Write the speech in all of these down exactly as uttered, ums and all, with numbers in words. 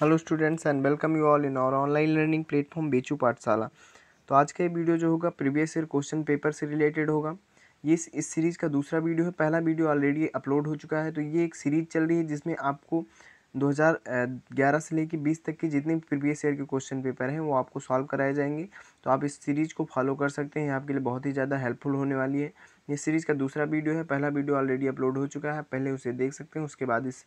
Hello students and welcome you all in our online learning platform बेचू पाठशाला। तो आज का ये वीडियो जो होगा प्रीवियस ईयर क्वेश्चन पेपर से रिलेटेड होगा। ये इस सीरीज़ का दूसरा वीडियो है, पहला वीडियो ऑलरेडी अपलोड हो चुका है। तो ये एक सीरीज़ चल रही है जिसमें आपको दो हज़ार ग्यारह से लेकर बीस तक के जितने प्रीवियस ईयर के क्वेश्चन पेपर हैं वो आपको सॉल्व कराए जाएंगे। तो आप इस सीरीज़ को फॉलो कर सकते हैं, आपके लिए बहुत ही ज़्यादा हेल्पफुल होने वाली है। ये सीरीज़ का दूसरा वीडियो है, पहला वीडियो ऑलरेडी अपलोड हो चुका है, पहले उसे देख सकते हैं, उसके बाद इस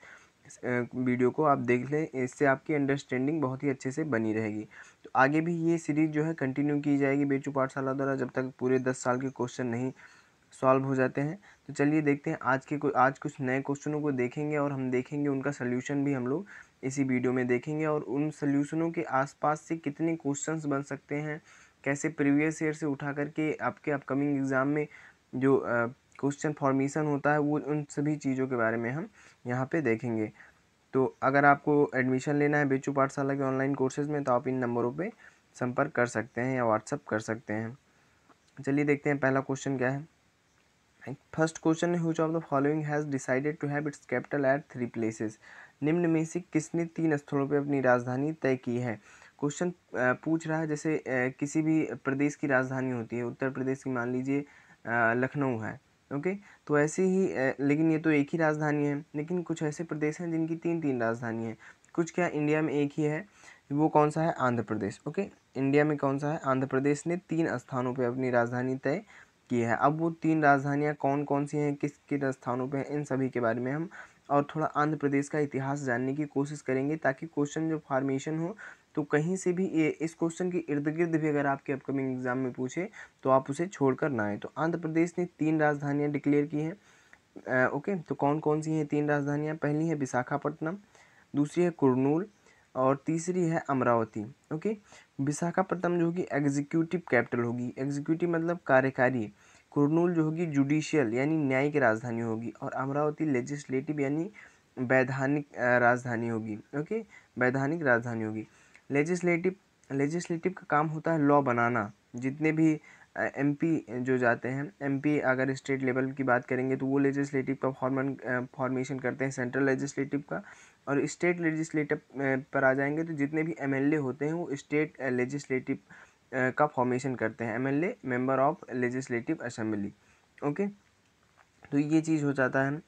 वीडियो को आप देख लें। इससे आपकी अंडरस्टैंडिंग बहुत ही अच्छे से बनी रहेगी। तो आगे भी ये सीरीज़ जो है कंटिन्यू की जाएगी बेचू पाठशाला द्वारा, जब तक पूरे दस साल के क्वेश्चन नहीं सॉल्व हो जाते हैं। तो चलिए देखते हैं आज के आज कुछ नए क्वेश्चनों को देखेंगे और हम देखेंगे उनका सल्यूशन भी हम लोग इसी वीडियो में देखेंगे, और उन सल्यूशनों के आसपास से कितने क्वेश्चंस बन सकते हैं, कैसे प्रीवियस ईयर से उठा करके आपके अपकमिंग एग्ज़ाम में जो क्वेश्चन फॉर्मेशन होता है वो, उन सभी चीज़ों के बारे में हम यहाँ पर देखेंगे। तो अगर आपको एडमिशन लेना है बेचू पाठशाला के ऑनलाइन कोर्सेज़ में तो आप इन नंबरों पर संपर्क कर सकते हैं या व्हाट्सअप कर सकते हैं। चलिए देखते हैं पहला क्वेश्चन क्या है। फर्स्ट क्वेश्चन है, which of the following has decided to have its capital at three places. निम्न में से किसने तीन स्थलों पर अपनी राजधानी तय की है। क्वेश्चन पूछ रहा है जैसे किसी भी प्रदेश की राजधानी होती है, उत्तर प्रदेश की मान लीजिए लखनऊ है, ओके। तो ऐसे ही, लेकिन ये तो एक ही राजधानी है, लेकिन कुछ ऐसे प्रदेश हैं जिनकी तीन तीन राजधानी है, कुछ क्या इंडिया में एक ही है। वो कौन सा है? आंध्र प्रदेश, ओके। इंडिया में कौन सा है? आंध्र प्रदेश ने तीन स्थानों पर अपनी राजधानी तय की है। अब वो तीन राजधानियाँ कौन कौन सी हैं, किस किन स्थानों पे हैं, इन सभी के बारे में हम और थोड़ा आंध्र प्रदेश का इतिहास जानने की कोशिश करेंगे, ताकि क्वेश्चन जो फॉर्मेशन हो तो कहीं से भी ये इस क्वेश्चन के इर्द गिर्द भी अगर आपके अपकमिंग एग्जाम में पूछे तो आप उसे छोड़कर ना आए। तो आंध्र प्रदेश ने तीन राजधानियाँ डिक्लेयर की हैं, ओके। तो कौन कौन सी हैं तीन राजधानियाँ? पहली है विशाखापट्टनम, दूसरी है कुरनूल और तीसरी है अमरावती, ओके। विशाखापट्टनम जो होगी एग्जीक्यूटिव कैपिटल होगी, एग्जीक्यूटिव मतलब कार्यकारी। कुरनूल जो होगी जुडिशियल यानी न्यायिक राजधानी होगी, और अमरावती लेजिस्लेटिव यानी वैधानिक राजधानी होगी, ओके। वैधानिक राजधानी होगी। लेजिस्लेटिव लेजिस्लेटिव का काम होता है लॉ बनाना। जितने भी एमपी जो जाते हैं, एमपी अगर स्टेट लेवल की बात करेंगे तो वो लेजिस्लेटिव का फॉर्मेशन फॉर्मेशन करते हैं, सेंट्रल लेजिस्लेटिव का। और स्टेट लेजिस्लेटिव पर आ जाएंगे तो जितने भी एमएलए होते हैं वो स्टेट लेजिस्लेटिव का फॉर्मेशन करते हैं, MLA member of legislative assembly, okay. तो ये चीज़ हो जाता है,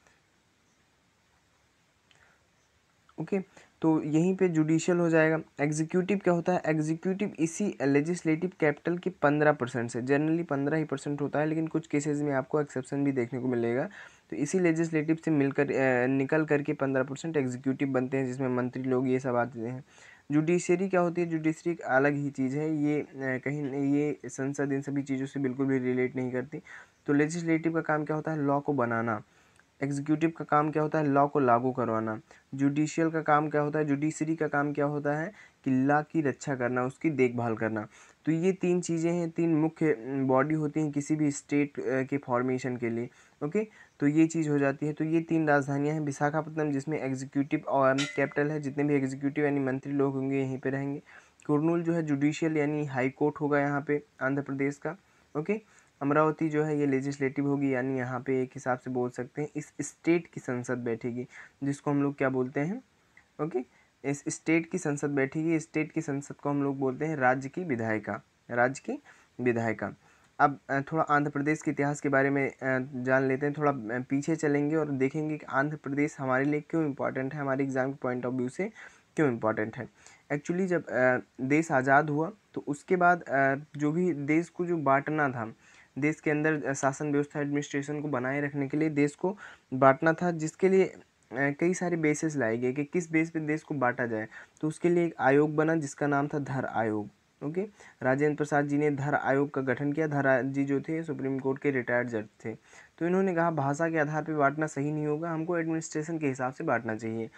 ओके। तो यहीं पे जुडिशियल हो जाएगा। एग्जीक्यूटिव क्या होता है? एग्जीक्यूटिव इसी लेजिस्लेटिव कैपिटल की पंद्रह परसेंट से, जनरली पंद्रह ही परसेंट होता है, लेकिन कुछ केसेस में आपको एक्सेप्शन भी देखने को मिलेगा। तो इसी लेजिस्लेटिव से मिलकर निकल करके पंद्रह परसेंट एग्जीक्यूटिव बनते हैं, जिसमें मंत्री लोग ये सब आते हैं। जुडिशरी क्या होती है? जुडिशरी एक अलग ही चीज़ है, ये कहीं ये संसद इन सभी चीज़ों से बिल्कुल भी रिलेट नहीं करती। तो लेजिस्लेटिव का काम क्या होता है? लॉ को बनाना। एग्जीक्यूटिव का काम क्या होता है? लॉ को लागू करवाना। जुडिशियल का काम क्या होता है? जुडिशरी का काम क्या होता है? कि लॉ की रक्षा करना, उसकी देखभाल करना। तो ये तीन चीज़ें हैं, तीन मुख्य बॉडी होती हैं किसी भी स्टेट के फॉर्मेशन के लिए, ओके। तो ये चीज़ हो जाती है। तो ये तीन राजधानियां हैं। विशाखापट्टनम जिसमें एग्जीक्यूटिव और कैपिटल है, जितने भी एग्जीक्यूटिव यानी मंत्री लोग होंगे यहीं पे रहेंगे। कुरनूल जो है जुडिशियल यानी हाई कोर्ट होगा यहाँ पे आंध्र प्रदेश का, ओके। अमरावती जो है ये लेजिस्लेटिव होगी, यानी यहाँ पे एक हिसाब से बोल सकते हैं इस स्टेट की संसद बैठेगी, जिसको हम लोग क्या बोलते हैं, ओके। इस स्टेट की संसद बैठेगी, स्टेट की संसद को हम लोग बोलते हैं राज्य की विधायिका, राज्य की विधायिका। अब थोड़ा आंध्र प्रदेश के इतिहास के बारे में जान लेते हैं। थोड़ा पीछे चलेंगे और देखेंगे कि आंध्र प्रदेश हमारे लिए क्यों इम्पॉर्टेंट है, हमारे एग्ज़ाम के पॉइंट ऑफ व्यू से क्यों इम्पॉर्टेंट है। एक्चुअली जब देश आज़ाद हुआ तो उसके बाद जो भी देश को जो बांटना था, देश के अंदर शासन व्यवस्था एडमिनिस्ट्रेशन को बनाए रखने के लिए देश को बांटना था, जिसके लिए कई सारे बेसेस लाए गए कि किस बेस पे देश को बांटा जाए। तो उसके लिए एक आयोग बना जिसका नाम था धर आयोग, ओके। राजेंद्र प्रसाद जी ने धर आयोग का गठन किया। धर जी जो थे सुप्रीम कोर्ट के रिटायर्ड जज थे, तो इन्होंने कहा भाषा के आधार पर बांटना सही नहीं होगा, हमको एडमिनिस्ट्रेशन के हिसाब से बांटना चाहिए।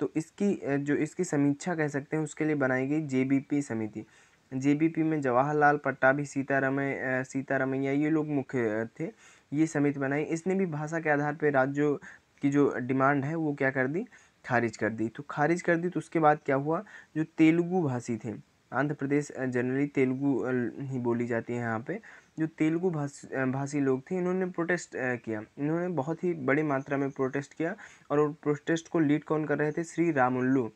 तो इसकी जो इसकी समीक्षा कह सकते हैं, उसके लिए बनाई गई जे बी पी समिति। जे बी पी में जवाहरलाल, पट्टाभी, सीतारमैया सीतारमैया ये लोग मुख्य थे। ये समिति बनाई, इसने भी भाषा के आधार पर राज्यों की जो डिमांड है वो क्या कर दी? खारिज कर दी। तो खारिज कर दी तो उसके बाद क्या हुआ? जो तेलुगु भाषी थे, आंध्र प्रदेश जनरली तेलुगु ही बोली जाती है यहाँ पे, जो तेलुगु भाषी भाषी लोग थे इन्होंने प्रोटेस्ट किया, इन्होंने बहुत ही बड़ी मात्रा में प्रोटेस्ट किया। और प्रोटेस्ट को लीड कौन कर रहे थे? श्री रामुलु।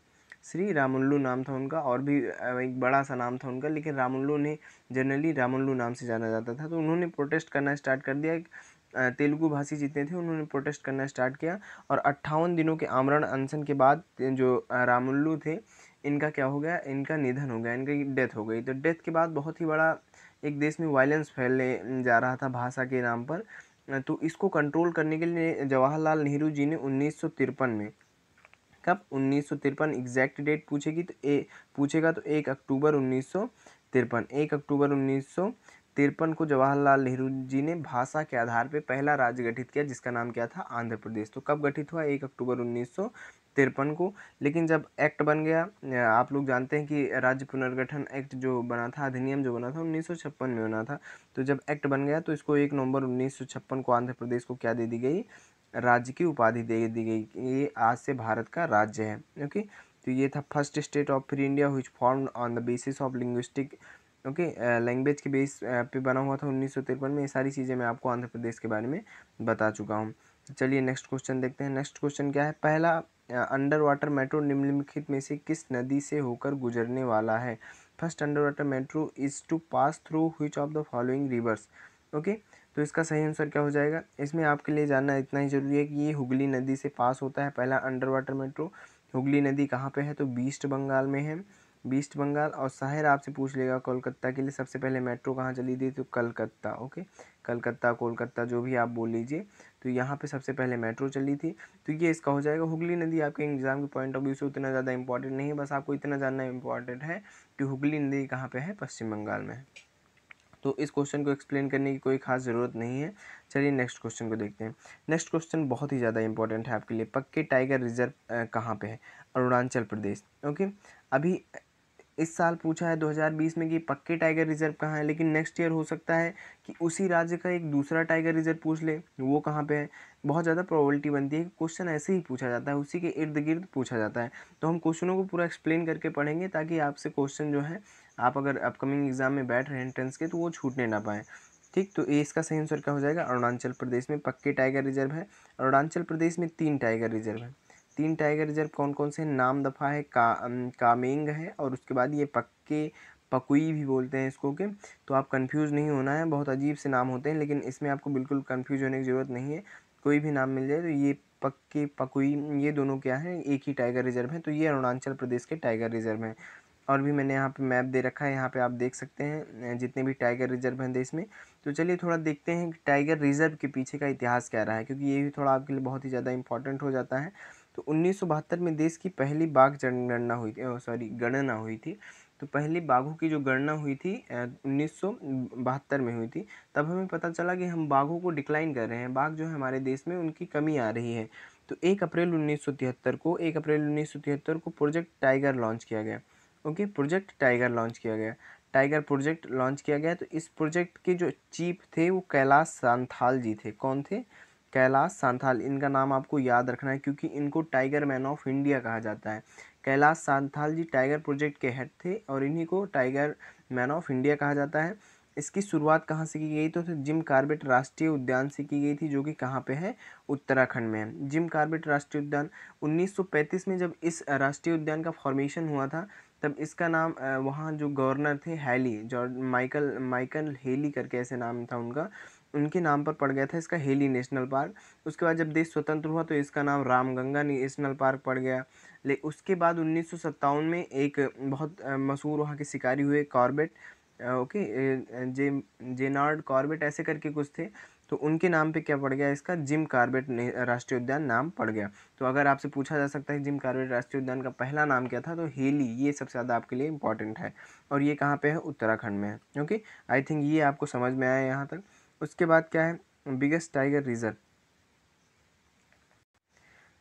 श्री रामुलु नाम था उनका, और भी एक बड़ा सा नाम था उनका, लेकिन रामुलु ने जनरली रामुलु नाम से जाना जाता था। तो उन्होंने प्रोटेस्ट करना स्टार्ट कर दिया, तेलुगु भाषी जितने थे उन्होंने प्रोटेस्ट करना स्टार्ट किया, और अट्ठावन दिनों के आमरण अनशन के बाद जो रामुलु थे इनका क्या हो गया, इनका निधन हो गया, इनकी डेथ हो गई। तो डेथ के बाद बहुत ही बड़ा एक देश में वायलेंस फैलने जा रहा था भाषा के नाम पर। तो इसको कंट्रोल करने के लिए जवाहरलाल नेहरू जी ने उन्नीस सौ तिरपन में, कब उन्नीस सौ तिरपन एग्जैक्ट डेट पूछेगी तो ए पूछेगा तो एक अक्टूबर उन्नीस सौ तिरपन एक अक्टूबर उन्नीस सौ तिरपन को जवाहरलाल नेहरू जी ने भाषा के आधार पे पहला राज्य गठित किया, जिसका नाम क्या था, आंध्र प्रदेश। तो कब गठित हुआ, एक अक्टूबर उन्नीस सौ तिरपन को। लेकिन जब एक्ट बन गया, आप लोग जानते हैं कि राज्य पुनर्गठन एक्ट जो बना था, अधिनियम जो बना था उन्नीस सौ छप्पन में बना था, तो जब एक्ट बन गया तो इसको एक नवंबर उन्नीस सौ छप्पन को आंध्र प्रदेश को क्या दे दी गई, राज्य की उपाधि दे दी गई, ये आज से भारत का राज्य है। ओके, तो ये था first state of free India which formed on the basis of linguistic, okay, language के बेस पे बना हुआ था उन्नीस सौ तिरपन में। ये सारी चीज़ें मैं आपको आंध्र प्रदेश के बारे में बता चुका हूँ। चलिए नेक्स्ट क्वेश्चन देखते हैं। नेक्स्ट क्वेश्चन क्या है, पहला अंडर वाटर मेट्रो निम्नलिखित में से किस नदी से होकर गुजरने वाला है। First under water metro is to pass through which of the following rivers. Okay, तो इसका सही आंसर क्या हो जाएगा, इसमें आपके लिए जानना इतना ही ज़रूरी है कि ये हुगली नदी से पास होता है पहला अंडर वाटर मेट्रो। हुगली नदी कहाँ पे है, तो वेस्ट बंगाल में है, वेस्ट बंगाल। और शहर आपसे पूछ लेगा कोलकाता के लिए सबसे पहले मेट्रो कहाँ चली थी, तो कलकत्ता। ओके, कलकत्ता, कोलकाता जो भी आप बोल लीजिए, तो यहाँ पे सबसे पहले मेट्रो चली थी, तो ये इसका हो जाएगा। हुगली नदी आपके एग्जाम के पॉइंट ऑफ व्यू से उतना ज़्यादा इंपॉर्टेंट नहीं है, बस आपको इतना जानना इंपॉर्टेंट है कि हुगली नदी कहाँ पे है, पश्चिम बंगाल में है। तो इस क्वेश्चन को एक्सप्लेन करने की कोई खास ज़रूरत नहीं है। चलिए नेक्स्ट क्वेश्चन को देखते हैं। नेक्स्ट क्वेश्चन बहुत ही ज़्यादा इंपॉर्टेंट है आपके लिए, पक्के टाइगर रिजर्व कहाँ पे है, अरुणाचल प्रदेश। ओके, अभी इस साल पूछा है दो हज़ार बीस में कि पक्के टाइगर रिजर्व कहाँ है, लेकिन नेक्स्ट ईयर हो सकता है कि उसी राज्य का एक दूसरा टाइगर रिजर्व पूछ ले, वो कहाँ पे है। बहुत ज़्यादा प्रोबेबिलिटी बनती है, क्वेश्चन ऐसे ही पूछा जाता है, उसी के इर्द गिर्द पूछा जाता है। तो हम क्वेश्चनों को पूरा एक्सप्लेन करके पढ़ेंगे, ताकि आपसे क्वेश्चन जो है, आप अगर अपकमिंग एग्जाम में बैठ रहे हैं एंट्रेंस के, तो वो छूटने ना पाएँ, ठीक। तो ये इसका सही आंसर क्या हो जाएगा, अरुणाचल प्रदेश में पक्के टाइगर रिजर्व है। अरुणाचल प्रदेश में तीन टाइगर रिजर्व है। तीन टाइगर रिजर्व कौन कौन से, नाम दफ़ा है, का कामेंग है, और उसके बाद ये पक्के पकुई भी बोलते हैं इसको के। तो आप कंफ्यूज नहीं होना है, बहुत अजीब से नाम होते हैं, लेकिन इसमें आपको बिल्कुल कंफ्यूज होने की ज़रूरत नहीं है, कोई भी नाम मिल जाए। तो ये पक्के पकुई, ये दोनों क्या है, एक ही टाइगर रिजर्व है। तो ये अरुणाचल प्रदेश के टाइगर रिजर्व हैं। और भी मैंने यहाँ पे मैप दे रखा है, यहाँ पे आप देख सकते हैं जितने भी टाइगर रिजर्व हैं देश में। तो चलिए थोड़ा देखते हैं कि टाइगर रिजर्व के पीछे का इतिहास क्या रहा है, क्योंकि ये भी थोड़ा आपके लिए बहुत ही ज़्यादा इंपॉर्टेंट हो जाता है। तो उन्नीस सौ बहत्तर में देश की पहली बाघ जनगणना हुई थी, सॉरी गणना हुई थी। तो पहली बाघों की जो गणना हुई थी उन्नीस सौ बहत्तर में हुई थी, तब हमें पता चला कि हम बाघों को डिक्लाइन कर रहे हैं, बाघ जो है हमारे देश में उनकी कमी आ रही है। तो एक अप्रैल उन्नीस सौ तिहत्तर को एक अप्रैल उन्नीस सौ तिहत्तर को प्रोजेक्ट टाइगर लॉन्च किया गया। ओके, प्रोजेक्ट टाइगर लॉन्च किया गया, टाइगर प्रोजेक्ट लॉन्च किया गया। तो इस प्रोजेक्ट के जो चीफ थे वो कैलाश सांथाल जी थे। कौन थे, कैलाश सांथाल। इनका नाम आपको याद रखना है, क्योंकि इनको टाइगर मैन ऑफ इंडिया कहा जाता है। कैलाश सांथाल जी टाइगर प्रोजेक्ट के हेड थे, और इन्हीं को टाइगर मैन ऑफ इंडिया कहा जाता है। इसकी शुरुआत कहाँ से की गई, तो जिम कार्बेट राष्ट्रीय उद्यान से की गई थी, जो कि कहाँ पे है, उत्तराखंड में है। जिम कार्बेट राष्ट्रीय उद्यान उन्नीस सौ पैंतीस में जब इस राष्ट्रीय उद्यान का फॉर्मेशन हुआ था, तब इसका नाम वहाँ जो गवर्नर थे Hailey, George Michael Michael Hailey करके ऐसे नाम था उनका, उनके नाम पर पड़ गया था इसका हेली नेशनल पार्क। उसके बाद जब देश स्वतंत्र हुआ तो इसका नाम रामगंगा नेशनल पार्क पड़ गया। ले उसके बाद उन्नीस सौ सत्तावन में एक बहुत मशहूर वहाँ के शिकारी हुए कॉर्बेट, ओके, जे जेनार्ड कॉर्बेट ऐसे करके कुछ थे, तो उनके नाम पे क्या पड़ गया, इसका जिम कार्बेट राष्ट्रीय उद्यान नाम पड़ गया। तो अगर आपसे पूछा जा सकता है जिम कार्बेट राष्ट्रीय उद्यान का पहला नाम क्या था, तो हेली, ये सबसे ज़्यादा आपके लिए इंपॉर्टेंट है। और ये कहाँ पे है, उत्तराखंड में है। ओके, आई थिंक ये आपको समझ में आया यहाँ तक। उसके बाद क्या है, biggest tiger reserve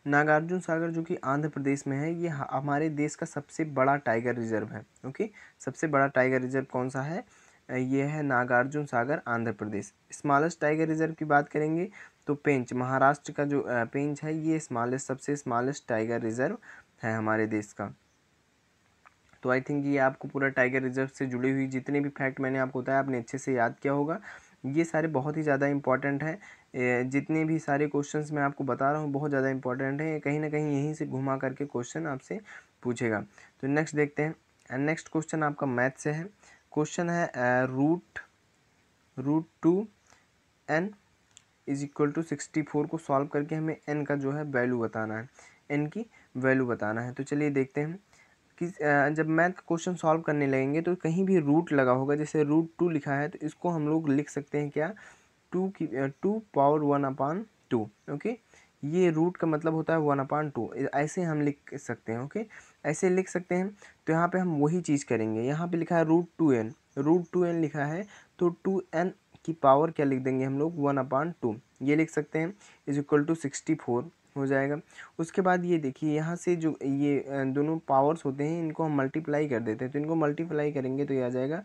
Nagarjuna Sagar, जो कि आंध्र प्रदेश में है, ये हमारे देश का सबसे बड़ा टाइगर रिजर्व है। ओके, सबसे बड़ा टाइगर रिजर्व कौन सा है, ये है Nagarjuna Sagar, Andhra Pradesh. Smallest tiger reserve की बात करेंगे तो पेंच, महाराष्ट्र का जो पेंच है, ये स्मॉलेस्ट, सबसे स्मॉलेस्ट टाइगर रिजर्व है हमारे देश का। तो आई थिंक ये आपको पूरा टाइगर रिजर्व से जुड़ी हुई जितने भी फैक्ट मैंने आपको बताया, आपने अच्छे से याद किया होगा। ये सारे बहुत ही ज़्यादा इंपॉर्टेंट हैं, जितने भी सारे क्वेश्चंस मैं आपको बता रहा हूँ बहुत ज़्यादा इंपॉर्टेंट है, कहीं ना कहीं यहीं से घुमा करके क्वेश्चन आपसे पूछेगा। तो नेक्स्ट देखते हैं, एंड नेक्स्ट क्वेश्चन आपका मैथ से है। क्वेश्चन है root root two n is equal to sixty four को सॉल्व करके हमें एन का जो है वैल्यू बताना है, एन की वैल्यू बताना है। तो चलिए देखते हैं कि जब मैथ का क्वेश्चन सॉल्व करने लगेंगे तो कहीं भी रूट लगा होगा, जैसे रूट टू लिखा है तो इसको हम लोग लिख सकते हैं क्या, टू की two power one upon two. Okay, ये रूट का मतलब होता है वन अपान टू, ऐसे हम लिख सकते हैं। ओके, ऐसे लिख सकते हैं। तो यहाँ पे हम वही चीज़ करेंगे, यहाँ पे लिखा है root two n, root two n लिखा है तो टू एन की पावर क्या लिख देंगे हम लोग, वन अपान टू, ये लिख सकते हैं, is equal to sixty four हो जाएगा। उसके बाद ये देखिए यहाँ से जो ये दोनों पावर्स होते हैं इनको हम मल्टीप्लाई कर देते हैं, तो इनको मल्टीप्लाई करेंगे तो ये आ जाएगा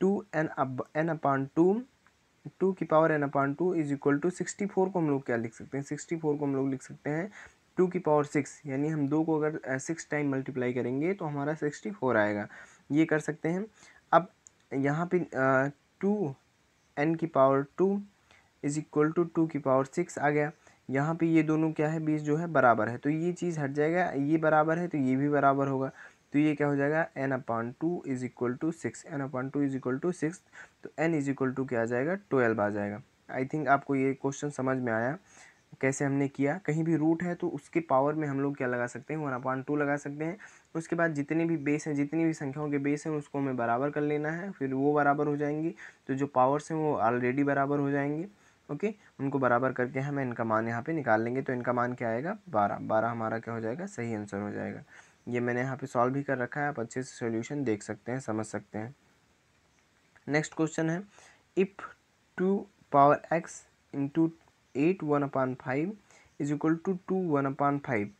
टू एन अब एन अपान टू, टू की power n upon two is equal to sixty four को हम लोग क्या लिख सकते हैं, सिक्सटी फोर को हम लोग लिख सकते हैं टू की पावर सिक्स, यानी हम दो को अगर सिक्स टाइम मल्टीप्लाई करेंगे तो हमारा सिक्सटी फोर आएगा, ये कर सकते हैं। अब यहाँ पे टू एन की power two is equal to two की पावर सिक्स आ गया, यहाँ पे ये दोनों क्या है बीस जो है बराबर है, तो ये चीज़ हट जाएगा, ये बराबर है तो ये भी बराबर होगा, तो ये क्या हो जाएगा n upon two is equal to six, n upon two is equal to six, तो एन इज इक्वल टू क्या आ जाएगा, ट्वेल्व आ जाएगा। आई थिंक आपको ये क्वेश्चन समझ में आया कैसे हमने किया, कहीं भी रूट है तो उसके पावर में हम लोग क्या लगा सकते हैं, वन अपान टू लगा सकते हैं। उसके बाद जितने भी बेस हैं, जितनी भी संख्याओं के बेस हैं उसको हमें बराबर कर लेना है, फिर वो बराबर हो जाएंगी, तो जो पावर्स हैं वो ऑलरेडी बराबर हो जाएंगी। ओके okay, उनको बराबर करके हम इनका मान यहाँ पे निकाल लेंगे, तो इनका मान क्या आएगा, बारह, बारह हमारा क्या हो जाएगा, सही आंसर हो जाएगा। ये मैंने यहाँ पे सॉल्व भी कर रखा है, आप अच्छे से सॉल्यूशन देख सकते हैं, समझ सकते हैं। नेक्स्ट क्वेश्चन है, if two power x into eight one upon five is equal to two one upon five.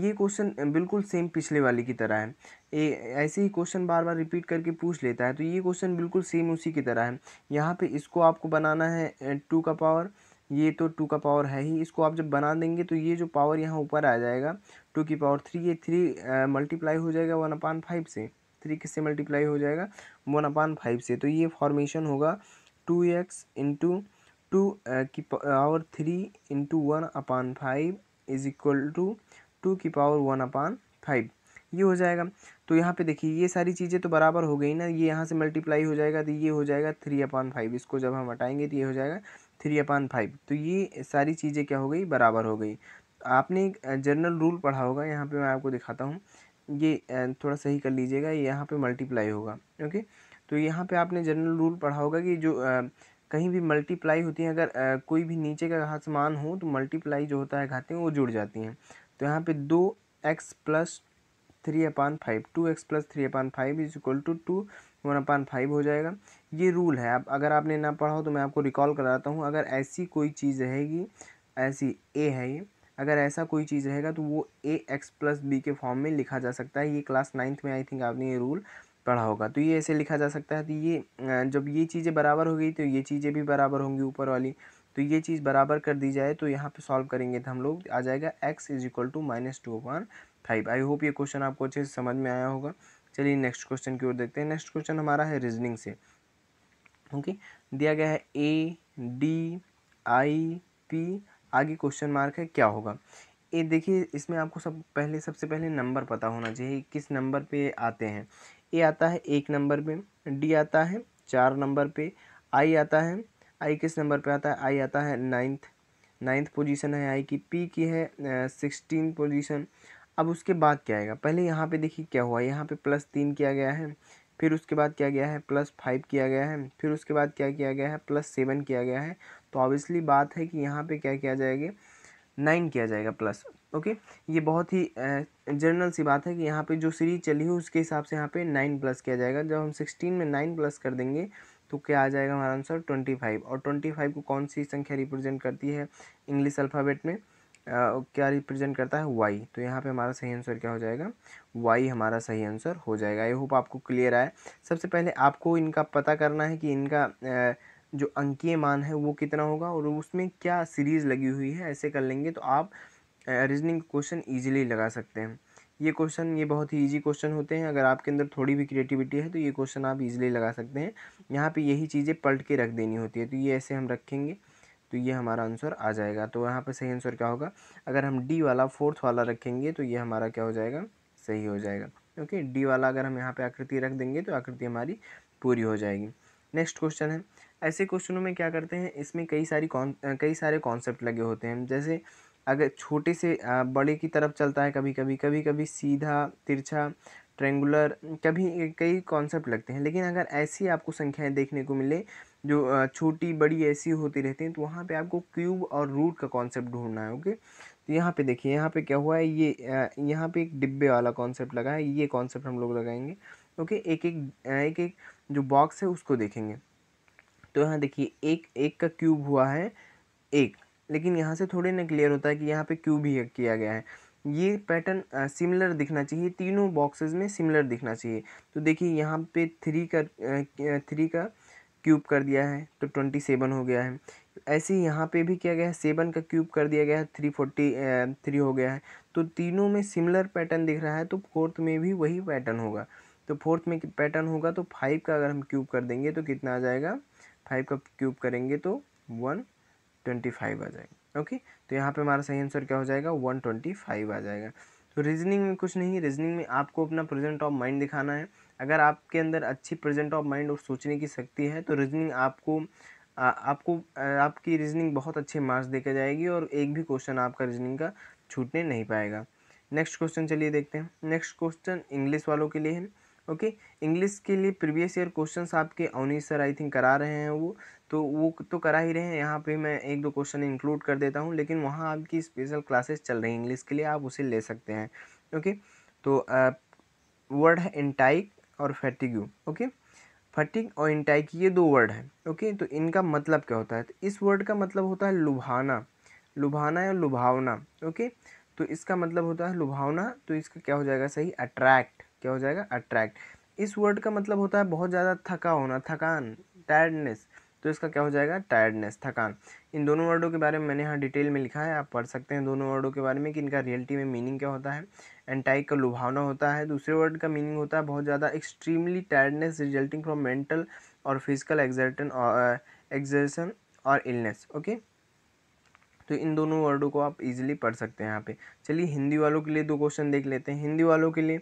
ये क्वेश्चन बिल्कुल सेम पिछले वाले की तरह है, ए, ऐसे ही क्वेश्चन बार बार रिपीट करके पूछ लेता है, तो ये क्वेश्चन बिल्कुल सेम उसी की तरह है। यहाँ पे इसको आपको बनाना है टू का पावर, ये तो टू का पावर है ही, इसको आप जब बना देंगे तो ये जो पावर यहाँ ऊपर आ जाएगा टू की पावर थ्री, ये थ्री मल्टीप्लाई हो जाएगा वन अपान फाइव से, थ्री किससे मल्टीप्लाई हो जाएगा, वन अपान फाइव से, तो ये फॉर्मेशन होगा टू एक्स इंटू टू की power three into one upon five is equal to two की पावर वन अपान फाइव, ये हो जाएगा। तो यहाँ पे देखिए ये सारी चीज़ें तो बराबर हो गई ना, ये यहाँ से मल्टीप्लाई हो जाएगा तो ये हो जाएगा थ्री अपान फाइव, इसको जब हम हटाएंगे तो ये हो जाएगा थ्री अपान फाइव, तो ये सारी चीज़ें क्या हो गई, बराबर हो गई। आपने एक जनरल रूल पढ़ा होगा, यहाँ पे मैं आपको दिखाता हूँ, ये थोड़ा सही कर लीजिएगा, यहाँ पर मल्टीप्लाई होगा। ओके, तो यहाँ पर आपने जनरल रूल पढ़ा होगा कि जो कहीं भी मल्टीप्लाई होती है, अगर कोई भी नीचे का घात समान हो तो मल्टीप्लाई जो होता है घातें वो जुड़ जाती हैं। तो यहाँ पे दो x plus three upon five, two x plus three upon five is equal to two one upon five हो जाएगा। ये रूल है, आप अगर आपने ना पढ़ा हो तो मैं आपको रिकॉल कराता हूँ। अगर ऐसी कोई चीज़ रहेगी, ऐसी ए है ये, अगर ऐसा कोई चीज़ रहेगा तो वो ए एक्स प्लस बी के फॉर्म में लिखा जा सकता है। ये क्लास नाइन्थ में आई थिंक आपने ये रूल पढ़ा होगा। तो ये ऐसे लिखा जा सकता है, तो ये जब ये चीज़ें बराबर हो गई तो ये चीज़ें भी बराबर होंगी ऊपर वाली, तो ये चीज़ बराबर कर दी जाए तो यहाँ पे सॉल्व करेंगे तो हम लोग आ जाएगा x is equal to minus two upon five. I hope ये क्वेश्चन आपको अच्छे से समझ में आया होगा। चलिए नेक्स्ट क्वेश्चन की ओर देखते हैं। नेक्स्ट क्वेश्चन हमारा है रीजनिंग से। ओके, दिया गया है ए डी आई पी, आगे क्वेश्चन मार्क है, क्या होगा। ए देखिए, इसमें आपको सब पहले सबसे पहले नंबर पता होना चाहिए, किस नंबर पर आते हैं। ए आता है एक नंबर पर, डी आता है चार नंबर पर, आई आता है, आई किस नंबर पे आता है, आई आता है नाइन्थ नाइन्थ पोजीशन है आई की, पी की है सिक्सटीन पोजीशन। अब उसके बाद क्या आएगा, पहले यहाँ पे देखिए क्या हुआ, यहाँ पे प्लस तीन किया गया है, फिर उसके बाद क्या गया है प्लस फाइव किया गया है, फिर उसके बाद क्या किया गया है प्लस सेवन किया गया है। तो ऑब्वियसली बात है कि यहाँ पे क्या किया जाएगा, नाइन किया जाएगा प्लस। ओके, ये बहुत ही जनरल सी बात है कि यहाँ पे जो सीरीज चली हो उसके हिसाब से यहाँ पे नाइन प्लस किया जाएगा। जब हम सिक्सटीन में नाइन प्लस कर देंगे तो क्या आ जाएगा हमारा आंसर ट्वेंटी फाइव। और ट्वेंटी फाइव को कौन सी संख्या रिप्रेजेंट करती है इंग्लिश अल्फ़ाबेट में, आ, क्या रिप्रेजेंट करता है, वाई। तो यहाँ पे हमारा सही आंसर क्या हो जाएगा, वाई हमारा सही आंसर हो जाएगा। आई होप आपको क्लियर आया। सबसे पहले आपको इनका पता करना है कि इनका आ, जो अंकीय मान है वो कितना होगा और उसमें क्या सीरीज़ लगी हुई है। ऐसे कर लेंगे तो आप रीजनिंग क्वेश्चन ईजिली लगा सकते हैं। ये क्वेश्चन ये बहुत ही इजी क्वेश्चन होते हैं। अगर आपके अंदर थोड़ी भी क्रिएटिविटी है तो ये क्वेश्चन आप इजीली लगा सकते हैं। यहाँ पे यही चीज़ें पलट के रख देनी होती है, तो ये ऐसे हम रखेंगे तो ये हमारा आंसर आ जाएगा। तो यहाँ पे सही आंसर क्या होगा, अगर हम डी वाला फोर्थ वाला रखेंगे तो ये हमारा क्या हो जाएगा, सही हो जाएगा। ओके, डी वाला अगर हम यहाँ पे आकृति रख देंगे तो आकृति हमारी पूरी हो जाएगी। नेक्स्ट क्वेश्चन है, ऐसे क्वेश्चनों में क्या करते हैं, इसमें कई सारी कॉन् कई सारे कॉन्सेप्ट लगे होते हैं। जैसे अगर छोटे से बड़े की तरफ चलता है, कभी कभी कभी कभी सीधा, तिरछा, ट्रेंगुलर, कभी कई कॉन्सेप्ट लगते हैं। लेकिन अगर ऐसी आपको संख्याएं देखने को मिले जो छोटी बड़ी ऐसी होती रहती हैं, तो वहाँ पे आपको क्यूब और रूट का कॉन्सेप्ट ढूंढना है। ओके, तो यहाँ पे देखिए, यहाँ पे क्या हुआ है, ये यहाँ पे एक डिब्बे वाला कॉन्सेप्ट लगा है, ये कॉन्सेप्ट हम लोग लगाएंगे। ओके, एक एक एक एक जो बॉक्स है उसको देखेंगे। तो यहाँ देखिए, एक एक का क्यूब हुआ है एक, लेकिन यहाँ से थोड़े ना क्लियर होता है कि यहाँ पे क्यूब ही किया गया है। ये पैटर्न सिमिलर दिखना चाहिए, तीनों बॉक्सेस में सिमिलर दिखना चाहिए। तो देखिए यहाँ पे थ्री का थ्री का क्यूब कर दिया है तो ट्वेंटी सेवन हो गया है। ऐसे ही यहाँ पर भी किया गया है, सेवन का क्यूब कर दिया गया है, थ्री फोर्टी थ्री हो गया है। तो तीनों में सिमिलर पैटर्न दिख रहा है, तो फोर्थ में भी वही पैटर्न होगा। तो फोर्थ में पैटर्न होगा तो फाइव का अगर हम क्यूब कर देंगे तो कितना आ जाएगा, फाइव का क्यूब करेंगे तो वन ट्वेंटी फाइव आ जाएगा। ओके, तो यहाँ पे हमारा सही आंसर क्या हो जाएगा, वन ट्वेंटी फाइव आ जाएगा। तो रीजनिंग में कुछ नहीं, रीजनिंग में आपको अपना प्रेजेंट ऑफ माइंड दिखाना है। अगर आपके अंदर अच्छी प्रेजेंट ऑफ माइंड और सोचने की शक्ति है तो रीजनिंग आपको आ, आपको आ, आपकी रीजनिंग बहुत अच्छे मार्क्स देकर जाएगी और एक भी क्वेश्चन आपका रीजनिंग का छूटने नहीं पाएगा। नेक्स्ट क्वेश्चन चलिए देखते हैं। नेक्स्ट क्वेश्चन इंग्लिश वालों के लिए है। ओके okay, इंग्लिश के लिए प्रीवियस ईयर क्वेश्चंस आपके अवनीश सर आई थिंक करा रहे हैं, वो तो वो तो करा ही रहे हैं। यहाँ पे मैं एक दो क्वेश्चन इंक्लूड कर देता हूँ, लेकिन वहाँ आपकी स्पेशल क्लासेस चल रही हैं इंग्लिश के लिए, आप उसे ले सकते हैं। ओके okay, तो वर्ड है इंटाइक और फैटिग्यू। ओके okay, फैटिग और इंटाइक ये दो वर्ड हैं। ओके okay, तो इनका मतलब क्या होता है, तो इस वर्ड का मतलब होता है लुभाना, लुभाना या लुभावना। ओके okay, तो इसका मतलब होता है लुभावना, तो इसका क्या हो जाएगा सही, अट्रैक्ट, क्या हो जाएगा अट्रैक्ट। इस वर्ड का मतलब होता है बहुत ज़्यादा थका होना, थकान, टायर्डनेस, तो इसका क्या हो जाएगा टायर्डनेस, थकान। इन दोनों वर्डों के बारे में मैंने यहाँ डिटेल में लिखा है, आप पढ़ सकते हैं दोनों वर्डों के बारे में कि इनका रियलिटी में मीनिंग क्या होता है। एंटाइक का लुभावना होता है, दूसरे वर्ड का मीनिंग होता है बहुत ज़्यादा extremely tiredness resulting from mental और फिजिकल एग्जर्टन और एग्जर्शन और इलनेस। ओके, तो इन दोनों वर्डों को आप इजीली पढ़ सकते हैं यहाँ पे। चलिए हिंदी वालों के लिए दो क्वेश्चन देख लेते हैं। हिंदी वालों के लिए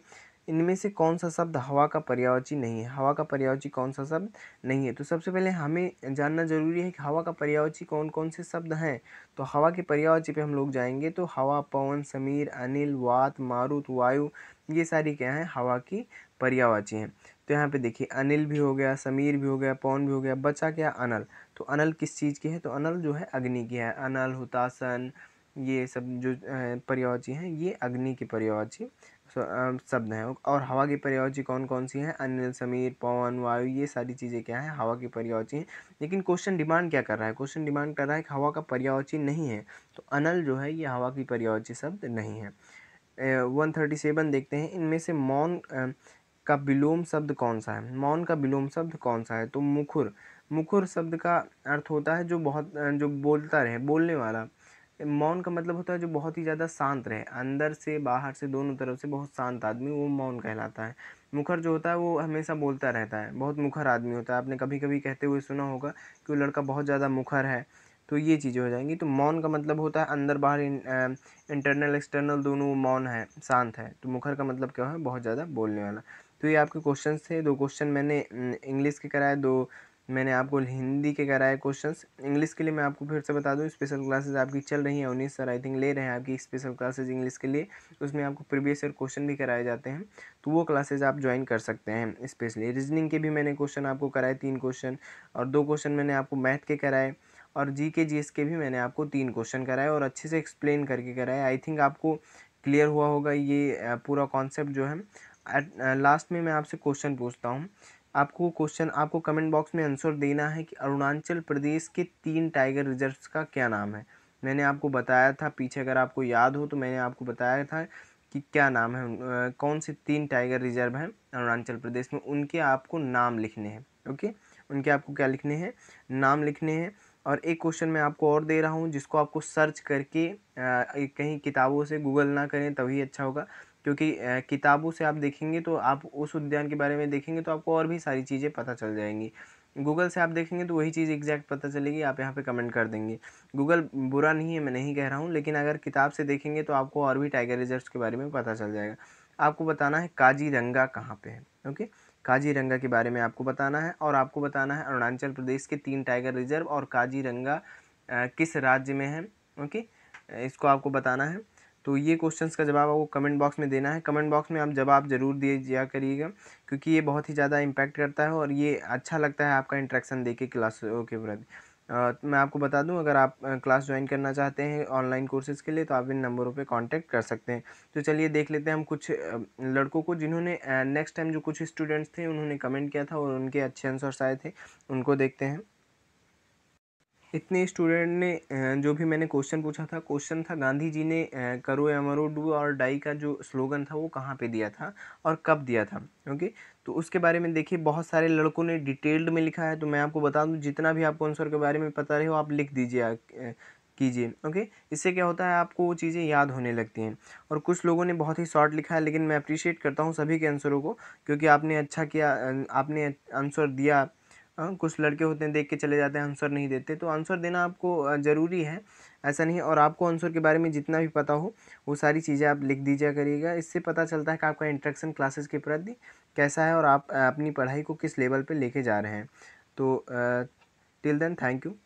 इनमें से कौन सा शब्द हवा का पर्यायवाची नहीं है, हवा का पर्यायवाची कौन सा शब्द नहीं है। तो सबसे पहले हमें जानना ज़रूरी है कि हवा का पर्यायवाची कौन कौन से शब्द हैं। तो हवा के पर्यायवाची पे हम लोग जाएंगे तो हवा, पवन, समीर, अनिल, वात, मारुत, वायु, ये सारी क्या हैं, हवा की पर्यायवाची हैं। तो यहाँ पे देखिए अनिल भी हो गया, समीर भी हो गया, पवन भी हो गया, बचा क्या अनल। तो अनल किस चीज़ की है, तो अनल जो है अग्नि की है। अनल, हुतासन, ये सब जो पर्यायवाची हैं ये अग्नि की पर्यायवाची शब्द हैं। और हवा की पर्यायवाची कौन कौन सी हैं, अनिल, समीर, पवन, वायु, ये सारी चीज़ें क्या हैं, हवा की पर्यायवाची हैं। लेकिन क्वेश्चन डिमांड क्या कर रहा है, क्वेश्चन डिमांड कर रहा है कि हवा का पर्यायवाची नहीं है, तो अनल जो है ये हवा की पर्यायवाची शब्द नहीं है। वन थर्टी सेवन देखते हैं, इनमें से मौन का विलोम शब्द कौन सा है, मौन का विलोम शब्द कौन सा है। तो मुखुर, मुखुर शब्द का अर्थ होता है जो बहुत जो बोलता रहे, बोलने वाला। मौन का मतलब होता है जो बहुत ही ज़्यादा शांत रहे, अंदर से बाहर से दोनों तरफ से बहुत शांत आदमी, वो मौन कहलाता है। मुखर जो होता है वो हमेशा बोलता रहता है, बहुत मुखर आदमी होता है। आपने कभी कभी कहते हुए सुना होगा कि वो लड़का बहुत ज़्यादा मुखर है, तो ये चीज़ें हो जाएंगी। तो मौन का मतलब होता है अंदर बाहर, इंटरनल एक्सटर्नल दोनों मौन है, शांत है। तो मुखर का मतलब क्या है, बहुत ज़्यादा बोलने वाला। तो ये आपके क्वेश्चन थे, दो क्वेश्चन मैंने इंग्लिश के कराए, दो मैंने आपको हिंदी के कराए क्वेश्चंस। इंग्लिश के लिए मैं आपको फिर से बता दूं, स्पेशल क्लासेस आपकी चल रही हैं, उन्नीस सर आई थिंक ले रहे हैं आपकी स्पेशल क्लासेस इंग्लिश के लिए। उसमें आपको प्रीवियस ईयर क्वेश्चन भी कराए जाते हैं, तो वो क्लासेस आप ज्वाइन कर सकते हैं। स्पेशली रीजनिंग के भी मैंने क्वेश्चन आपको कराए, तीन क्वेश्चन, और दो क्वेश्चन मैंने आपको मैथ के कराए, और जी के जी एस के भी मैंने आपको तीन क्वेश्चन कराए और अच्छे से एक्सप्लेन करके कराए। आई थिंक आपको क्लियर हुआ होगा ये पूरा कॉन्सेप्ट जो है। लास्ट में मैं आपसे क्वेश्चन पूछता हूँ, आपको क्वेश्चन आपको कमेंट बॉक्स में आंसर देना है कि अरुणाचल प्रदेश के तीन टाइगर रिजर्व्स का क्या नाम है। मैंने आपको बताया था पीछे, अगर आपको याद हो तो मैंने आपको बताया था कि क्या नाम है, कौन से तीन टाइगर रिजर्व हैं अरुणाचल प्रदेश में, उनके आपको नाम लिखने हैं। ओके, उनके आपको क्या लिखने हैं, नाम लिखने हैं। और एक क्वेश्चन मैं आपको और दे रहा हूँ, जिसको आपको सर्च करके कहीं किताबों से गूगल ना करें तभी अच्छा होगा, क्योंकि किताबों से आप देखेंगे तो आप उस उद्यान के बारे में देखेंगे तो आपको और भी सारी चीज़ें पता चल जाएंगी। गूगल से आप देखेंगे तो वही चीज़ एग्जैक्ट पता चलेगी, आप यहाँ पे कमेंट कर देंगे। गूगल बुरा नहीं है, मैं नहीं कह रहा हूँ, लेकिन अगर किताब से देखेंगे तो आपको और भी टाइगर रिजर्व्स के बारे में पता चल जाएगा। आपको बताना है काजीरंगा कहाँ पे है। ओके, काजीरंगा के बारे में आपको बताना है, और आपको बताना है अरुणाचल प्रदेश के तीन टाइगर रिजर्व और काजीरंगा किस राज्य में है। ओके, इसको आपको बताना है। तो ये क्वेश्चंस का जवाब आपको कमेंट बॉक्स में देना है। कमेंट बॉक्स में आप जवाब ज़रूर दिए दिया करिएगा, क्योंकि ये बहुत ही ज़्यादा इम्पैक्ट करता है और ये अच्छा लगता है आपका इंटरेक्शन देके क्लासों के प्रति। तो मैं आपको बता दूं, अगर आप क्लास ज्वाइन करना चाहते हैं ऑनलाइन कोर्सेज़ के लिए तो आप इन नंबरों पे कांटेक्ट कर सकते हैं। तो चलिए देख लेते हैं हम कुछ लड़कों को जिन्होंने नेक्स्ट टाइम, जो कुछ स्टूडेंट्स थे उन्होंने कमेंट किया था और उनके अच्छे आंसर्स आए थे, उनको देखते हैं। इतने स्टूडेंट ने जो भी मैंने क्वेश्चन पूछा था, क्वेश्चन था गांधी जी ने करो या मरो, डू और डाई का जो स्लोगन था वो कहाँ पे दिया था और कब दिया था। ओके, तो उसके बारे में देखिए बहुत सारे लड़कों ने डिटेल्ड में लिखा है। तो मैं आपको बता दूं, जितना भी आपको आंसर के बारे में पता रहे हो आप लिख दीजिए कीजिए। ओके, इससे क्या होता है आपको वो चीज़ें याद होने लगती हैं। और कुछ लोगों ने बहुत ही शॉर्ट लिखा है, लेकिन मैं अप्रिशिएट करता हूँ सभी के आंसरों को, क्योंकि आपने अच्छा किया, आपने आंसर दिया। हाँ, कुछ लड़के होते हैं देख के चले जाते हैं, आंसर नहीं देते। तो आंसर देना आपको ज़रूरी है, ऐसा नहीं है। और आपको आंसर के बारे में जितना भी पता हो वो सारी चीज़ें आप लिख दीजिए करिएगा। इससे पता चलता है कि आपका इंटरेक्शन क्लासेस के प्रति कैसा है और आप अपनी पढ़ाई को किस लेवल पे लेके जा रहे हैं। तो टिल देन थैंक यू।